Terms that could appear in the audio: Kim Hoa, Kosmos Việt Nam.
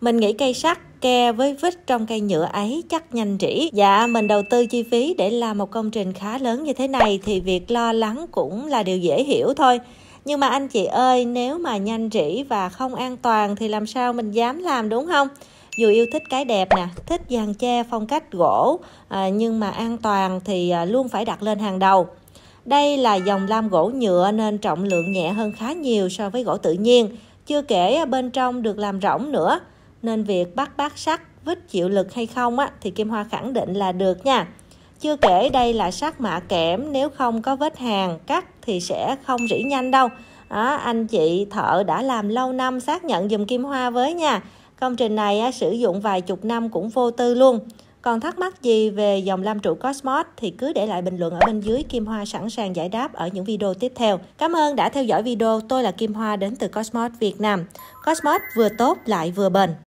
Mình nghĩ cây sắt, ke với vít trong cây nhựa ấy chắc nhanh rỉ. Dạ, mình đầu tư chi phí để làm một công trình khá lớn như thế này thì việc lo lắng cũng là điều dễ hiểu thôi. Nhưng mà anh chị ơi, nếu mà nhanh rỉ và không an toàn thì làm sao mình dám làm, đúng không? Dù yêu thích cái đẹp nè, thích giàn tre phong cách gỗ, nhưng mà an toàn thì luôn phải đặt lên hàng đầu. Đây là dòng lam gỗ nhựa nên trọng lượng nhẹ hơn khá nhiều so với gỗ tự nhiên. Chưa kể bên trong được làm rỗng nữa. Nên việc bắt bát sắt, vít chịu lực hay không á, thì Kim Hoa khẳng định là được nha. Chưa kể đây là sắt mạ kẽm, nếu không có vết hàn cắt thì sẽ không rỉ nhanh đâu. Anh chị thợ đã làm lâu năm xác nhận giùm Kim Hoa với nha. Công trình này sử dụng vài chục năm cũng vô tư luôn. Còn thắc mắc gì về dòng lam trụ Kosmos thì cứ để lại bình luận ở bên dưới. Kim Hoa sẵn sàng giải đáp ở những video tiếp theo. Cảm ơn đã theo dõi video. Tôi là Kim Hoa đến từ Kosmos Việt Nam. Kosmos vừa tốt lại vừa bền.